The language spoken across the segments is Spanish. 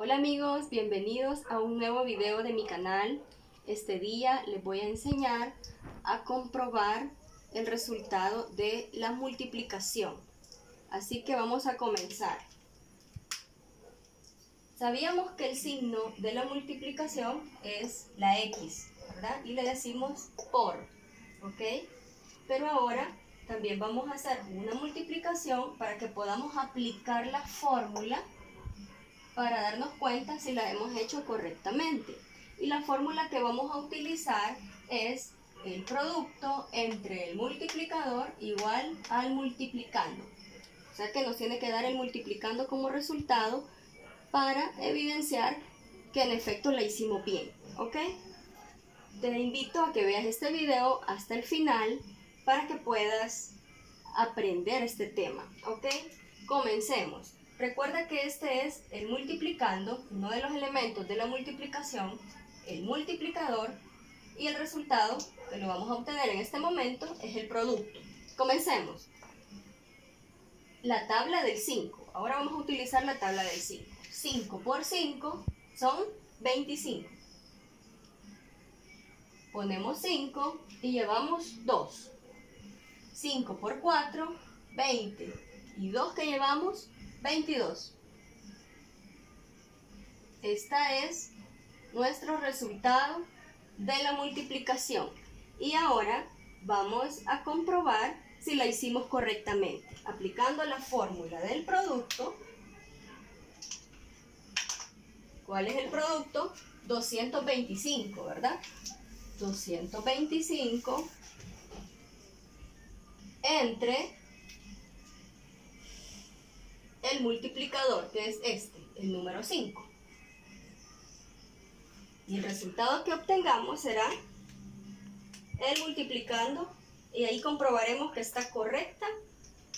Hola amigos, bienvenidos a un nuevo video de mi canal. Este día les voy a enseñar a comprobar el resultado de la multiplicación. Así que vamos a comenzar. Sabíamos que el signo de la multiplicación es la X, ¿verdad? Y le decimos por, ¿ok? Pero ahora también vamos a hacer una multiplicación para que podamos aplicar la fórmula para darnos cuenta si la hemos hecho correctamente. Y la fórmula que vamos a utilizar es el producto entre el multiplicador igual al multiplicando. O sea que nos tiene que dar el multiplicando como resultado para evidenciar que en efecto la hicimos bien, ¿ok? Te invito a que veas este video hasta el final para que puedas aprender este tema, ¿ok? Comencemos. Recuerda que este es el multiplicando, uno de los elementos de la multiplicación, el multiplicador, y el resultado que lo vamos a obtener en este momento es el producto. Comencemos. La tabla del 5. Ahora vamos a utilizar la tabla del 5. 5 por 5 son 25. Ponemos 5 y llevamos 2. 5 por 4, 20. Y 2 que llevamos, 22. Esta es nuestro resultado de la multiplicación. Y ahora vamos a comprobar si la hicimos correctamente, aplicando la fórmula del producto. ¿Cuál es el producto? 225, ¿verdad? 225 entre el multiplicador, que es este, el número 5. Y el resultado que obtengamos será el multiplicando, y ahí comprobaremos que está correcta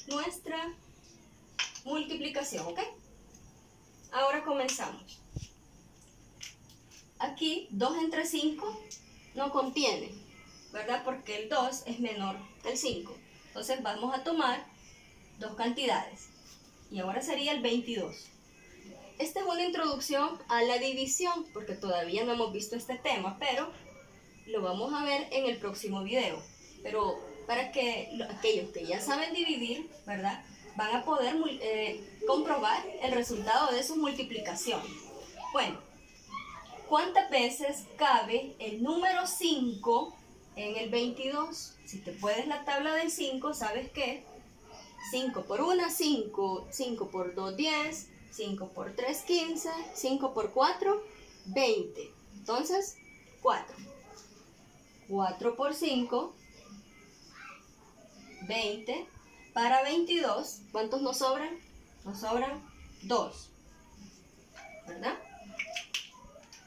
nuestra multiplicación, ¿ok? Ahora comenzamos. Aquí 2 entre 5 no contiene, ¿verdad? Porque el 2 es menor que el 5. Entonces vamos a tomar dos cantidades. Y ahora sería el 22. Esta es una introducción a la división, porque todavía no hemos visto este tema, pero lo vamos a ver en el próximo video. Pero para que aquellos que ya saben dividir, ¿verdad?, van a poder comprobar el resultado de su multiplicación. Bueno, ¿cuántas veces cabe el número 5 en el 22? Si te puedes la tabla del 5, ¿sabes qué? 5 por 1, 5, 5 por 2, 10, 5 por 3, 15, 5 por 4, 20. Entonces, 4. 4 por 5, 20. Para 22, ¿cuántos nos sobran? Nos sobran 2, ¿verdad?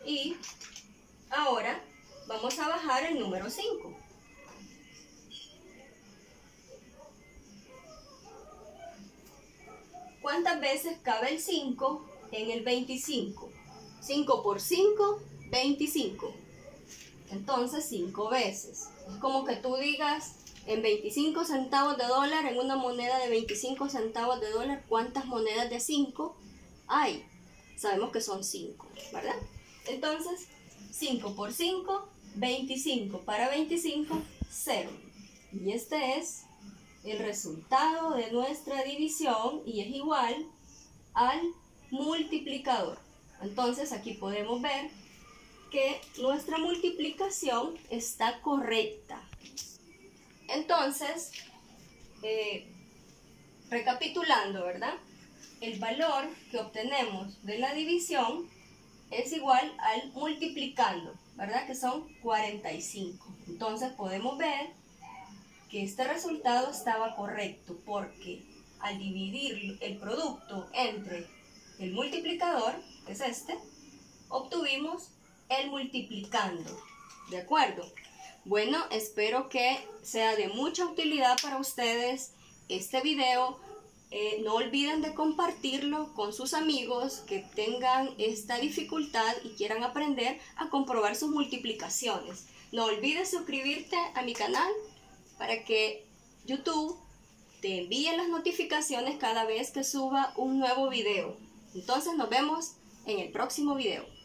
Y ahora vamos a bajar el número 5. ¿Cuántas veces cabe el 5 en el 25? 5 por 5, 25. Entonces, 5 veces. Es como que tú digas, en 25 centavos de dólar, en una moneda de 25 centavos de dólar, ¿cuántas monedas de 5 hay? Sabemos que son 5, ¿verdad? Entonces, 5 por 5, 25. Para 25, 0. Y este es el resultado de nuestra división, y es igual al multiplicador. Entonces aquí podemos ver que nuestra multiplicación está correcta. Entonces, recapitulando, ¿verdad? El valor que obtenemos de la división es igual al multiplicando, ¿verdad? Que son 45. Entonces podemos ver que este resultado estaba correcto, porque al dividir el producto entre el multiplicador, que es este, obtuvimos el multiplicando. ¿De acuerdo? Bueno, espero que sea de mucha utilidad para ustedes este video. No olviden de compartirlo con sus amigos que tengan esta dificultad y quieran aprender a comprobar sus multiplicaciones. No olvides suscribirte a mi canal para que YouTube te envíe las notificaciones cada vez que suba un nuevo video. Entonces nos vemos en el próximo video.